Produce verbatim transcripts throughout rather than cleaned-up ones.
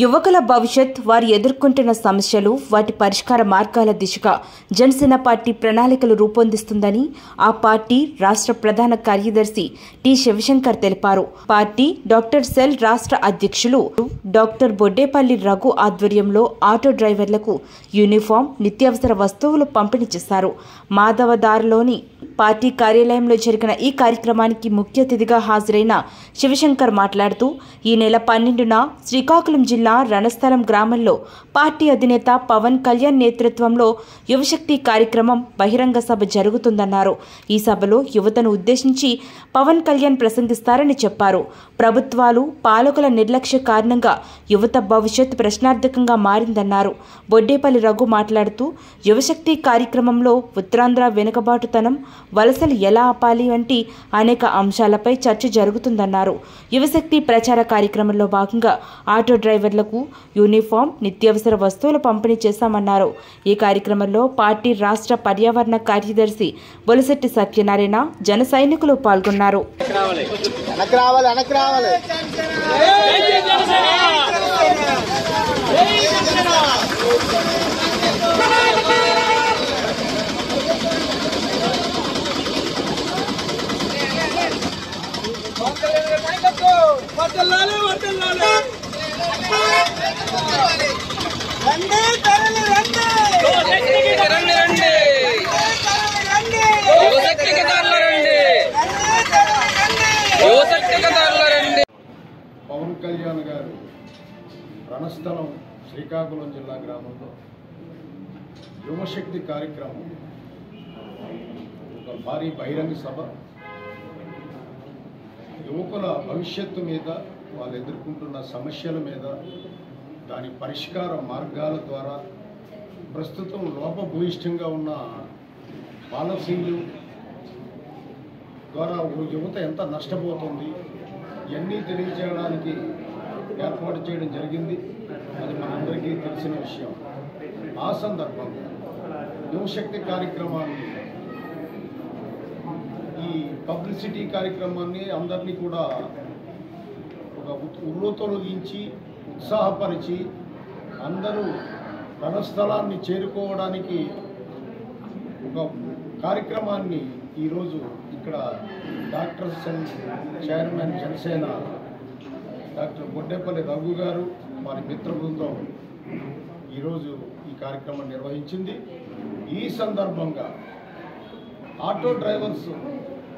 యువకుల భవిష్యత్, వారు ఎదుర్కొంటున్న సమస్యలు, వాటి పరిష్కార మార్గాల దిశగా జనసేన పార్టీ ప్రణాళికలు రూపొందిస్తుందని ఆ పార్టీ రాష్ట్ర ప్రధాన కార్యదర్శి టి శివశంకర్ తెలిపారు. పార్టీ డాక్టర్ సెల్ రాష్ట్ర అధ్యక్షులు డాక్టర్ బొడ్డేపల్లి రఘు ఆధ్వర్యంలో ఆటో డ్రైవర్లకు యూనిఫామ్, నిత్యావసర వస్తువులు పంపిణీ చేశారు. మాధవదారిలోని పార్టీ కార్యాలయంలో జరిగిన ఈ కార్యక్రమానికి ముఖ్య అతిథిగా హాజరైన శివశంకర్ మాట్లాడుతూ, ఈ నెల పన్నెండున శ్రీకాకుళం జిల్లా జిల్లా రణస్థలం గ్రామంలో పార్టీ అధినేత పవన్ కళ్యాణ్ నేతృత్వంలో యువశక్తి కార్యక్రమం బహిరంగ సభ జరుగుతుందన్నారు. ఈ సభలో యువతను ఉద్దేశించి పవన్ కళ్యాణ్ ప్రసంగిస్తారని చెప్పారు. ప్రభుత్వాలు, పాలకుల నిర్లక్ష్య కారణంగా యువత భవిష్యత్ ప్రశ్నార్థకంగా మారిందన్నారు. బొడ్డేపల్లి రఘు మాట్లాడుతూ, యువశక్తి కార్యక్రమంలో ఉత్తరాంధ్ర వెనుకబాటుతనం, వలసలు ఎలా ఆపాలి వంటి అనేక అంశాలపై చర్చ జరుగుతుందన్నారు. యువశక్తి ప్రచార కార్యక్రమంలో భాగంగా ఆటో డ్రైవర్ యూనిఫామ్, నిత్యావసర వస్తువులు పంపిణీ చేశామన్నారు. ఈ కార్యక్రమంలో పార్టీ రాష్ట్ర పర్యావరణ కార్యదర్శి బొలిశెట్టి సత్యనారాయణ, జన సైనికులు పాల్గొన్నారు. రండి తరలి రండి యువశక్తికి రండి రండి యువశక్తికి తరలి రండి యువశక్తికి తరలి రండి పవన్ కళ్యాణ్ గారు రణస్థలం శ్రీకాకుళం జిల్లా గ్రామంలో యువశక్తి కార్యక్రమం, ఒక భారీ బహిరంగ సభ, యువకుల భవిష్యత్తు మీద, వాళ్ళు ఎదుర్కొంటున్న సమస్యల మీద, దాని పరిష్కార మార్గాల ద్వారా ప్రస్తుతం లోపభూయిష్టంగా ఉన్న పాలసీలు ద్వారా యువత ఎంత నష్టపోతుంది, ఇవన్నీ తెలియజేయడానికి ఏర్పాటు చేయడం జరిగింది. అది మనందరికీ తెలిసిన విషయం. ఆ సందర్భంగా యువశక్తి కార్యక్రమాన్ని, ఈ పబ్లిసిటీ కార్యక్రమాన్ని అందరినీ కూడా ఒక ఉర్రూతొలగించి ఉత్సాహపరిచి అందరూ రణస్థలాన్ని చేరుకోవడానికి ఒక కార్యక్రమాన్ని ఈరోజు ఇక్కడ doctor cell chairman Janasena doctor Boddepalli Raghu garu వారి మిత్ర బృందం ఈరోజు ఈ కార్యక్రమం నిర్వహించింది. ఈ సందర్భంగా ఆటో డ్రైవర్స్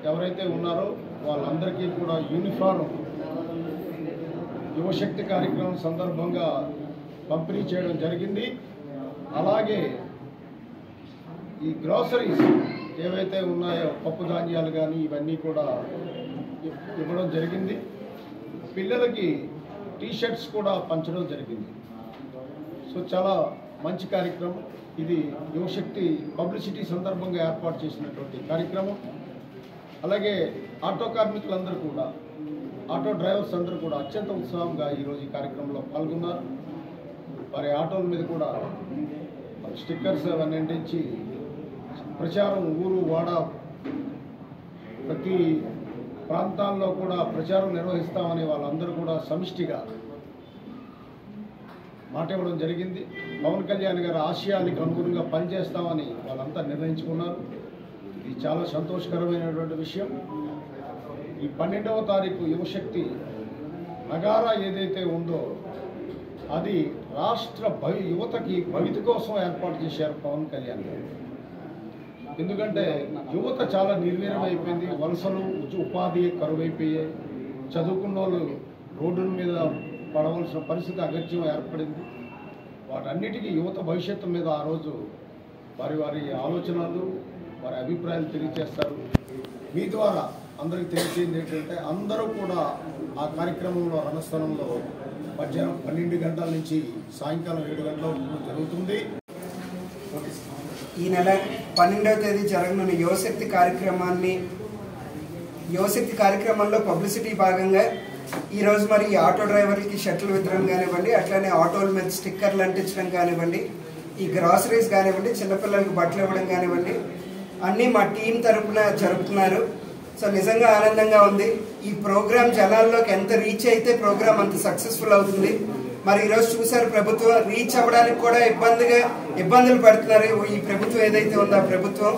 ఎవరైతే ఉన్నారో వాళ్ళందరికీ కూడా యూనిఫామ్ యువశక్తి కార్యక్రమం సందర్భంగా పంపిణీ చేయడం జరిగింది. అలాగే ఈ గ్రాసరీస్ ఏవైతే ఉన్నాయో పప్పు ధాన్యాలు కానీ ఇవన్నీ కూడా ఇవ్వడం జరిగింది. పిల్లలకి టీషర్ట్స్ కూడా పంచడం జరిగింది. సో చాలా మంచి కార్యక్రమం ఇది. యువశక్తి పబ్లిసిటీ సందర్భంగా ఏర్పాటు చేసినటువంటి కార్యక్రమం. అలాగే ఆటో కార్మికులందరూ కూడా, ఆటో డ్రైవర్స్ అందరూ కూడా అత్యంత ఉత్సాహంగా ఈరోజు ఈ కార్యక్రమంలో పాల్గొన్నారు. వారి ఆటోల మీద కూడా స్టిక్కర్స్ అవన్నీ అంటించి ప్రచారం, ఊరు వాడ ప్రతి ప్రాంతాల్లో కూడా ప్రచారం నిర్వహిస్తామని వాళ్ళందరూ కూడా సమిష్టిగా మాట ఇవ్వడం జరిగింది. పవన్ కళ్యాణ్ గారి ఆశయానికి అనుగుణంగా పనిచేస్తామని వాళ్ళంతా నిర్ణయించుకున్నారు. ఇది చాలా సంతోషకరమైనటువంటి విషయం. ఈ పన్నెండవ తారీఖు యువశక్తి నగారా ఏదైతే ఉందో అది రాష్ట్ర భవి యువతకి భవిత కోసం ఏర్పాటు చేశారు పవన్ కళ్యాణ్ గారు. ఎందుకంటే యువత చాలా నిర్వీర్యమైపోయింది. వలసలు, ఉపాధి కరువైపోయాయి. చదువుకున్న వాళ్ళు రోడ్డుల మీద పడవలసిన పరిస్థితి అగత్యం ఏర్పడింది. వాటన్నిటికీ యువత భవిష్యత్తు మీద ఆ రోజు వారి వారి ఆలోచనలు, వారి అభిప్రాయాలు తెలియజేస్తారు. మీ ద్వారా అందరికీ తెలియజేయండి ఏంటంటే, అందరూ కూడా ఆ కార్యక్రమంలో రణస్థలంలో మధ్యాహ్నం పన్నెండు గంటల నుంచి సాయంకాలం ఏడు గంటల వరకు జరుగుతుంది. ఈ నెల పన్నెండవ తేదీ జరగనున్న యువశక్తి కార్యక్రమాన్ని యువశక్తి కార్యక్రమంలో పబ్లిసిటీ భాగంగా ఈరోజు మరి ఆటో డ్రైవర్లకి షర్ట్లు వితరడం కానివ్వండి, అట్లనే ఆటోల మీద స్టిక్కర్లు అంటించడం కానివ్వండి, ఈ గ్రాసరీస్ కానివ్వండి, చిన్నపిల్లలకు బట్టలు ఇవ్వడం కానివ్వండి, అన్నీ మా టీం తరఫున జరుపుతున్నారు. సో నిజంగా ఆనందంగా ఉంది. ఈ ప్రోగ్రాం జనాల్లోకి ఎంత రీచ్ అయితే ప్రోగ్రాం అంత సక్సెస్ఫుల్ అవుతుంది. మరి ఈ రోజు చూశారు ప్రభుత్వం రీచ్ అవ్వడానికి కూడా ఇబ్బందిగా ఇబ్బందులు పడుతున్నారు ఈ ప్రభుత్వం ఏదైతే ఉందో ఆ ప్రభుత్వం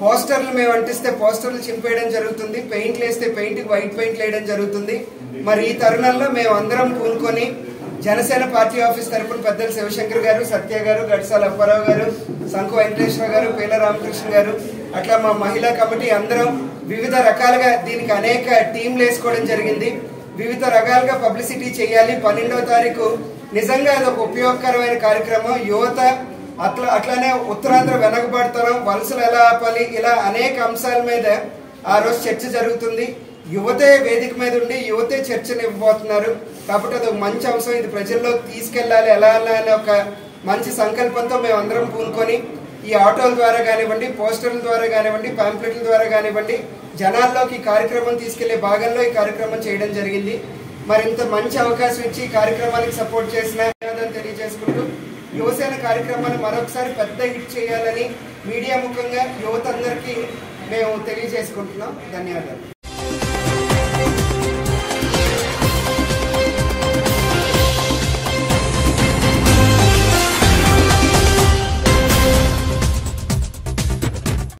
పోస్టర్లు మేము అంటిస్తే పోస్టర్లు చింపేయడం జరుగుతుంది పెయింట్లు వేస్తే పెయింట్ కి వైట్ పెయింట్ వేయడం జరుగుతుంది మరి ఈ తరుణంలో మేము అందరం కూర్చొని జనసేన పార్టీ ఆఫీస్ తరపున పెద్దలు శివశంకర్ గారు సత్య గారు గడ్సాల అప్పారావు గారు సంకు వెంకటేశ్వర గారు పేల రామకృష్ణ గారు అట్లా మా మహిళా కమిటీ అందరం వివిధ రకాలుగా దీనికి అనేక టీంలు వేసుకోవడం జరిగింది వివిధ రకాలుగా పబ్లిసిటీ చేయాలి పన్నెండవ తారీఖు నిజంగా అది ఒక ఉపయోగకరమైన కార్యక్రమం యువత అట్లా అట్లానే ఉత్తరాంధ్ర వెనకబడతాం వలసలు ఎలా ఆపాలి ఇలా అనేక అంశాల మీద ఆ రోజు చర్చ జరుగుతుంది యువతే వేదిక మీద ఉండి యువతే చర్చలు ఇవ్వబోతున్నారు కాబట్టి అది ఒక మంచి అంశం ఇది ప్రజల్లోకి తీసుకెళ్లాలి ఎలా అనే ఒక మంచి సంకల్పంతో మేము అందరం పూనుకొని ఈ ఆటోల ద్వారా కానివ్వండి పోస్టర్ల ద్వారా కానివ్వండి పాంప్లెట్ల ద్వారా కానివ్వండి జనాల్లోకి ఈ కార్యక్రమం తీసుకెళ్లే భాగంలో ఈ కార్యక్రమం చేయడం జరిగింది మరి ఇంత మంచి అవకాశం ఇచ్చి ఈ కార్యక్రమానికి సపోర్ట్ చేసిన తెలియజేసుకుంటూ యువసేన కార్యక్రమాన్ని మరొకసారి పెద్ద హిట్ చేయాలని మీడియా ముఖ్యంగా యువత అందరికీ మేము తెలియజేసుకుంటున్నాం. ధన్యవాదాలు.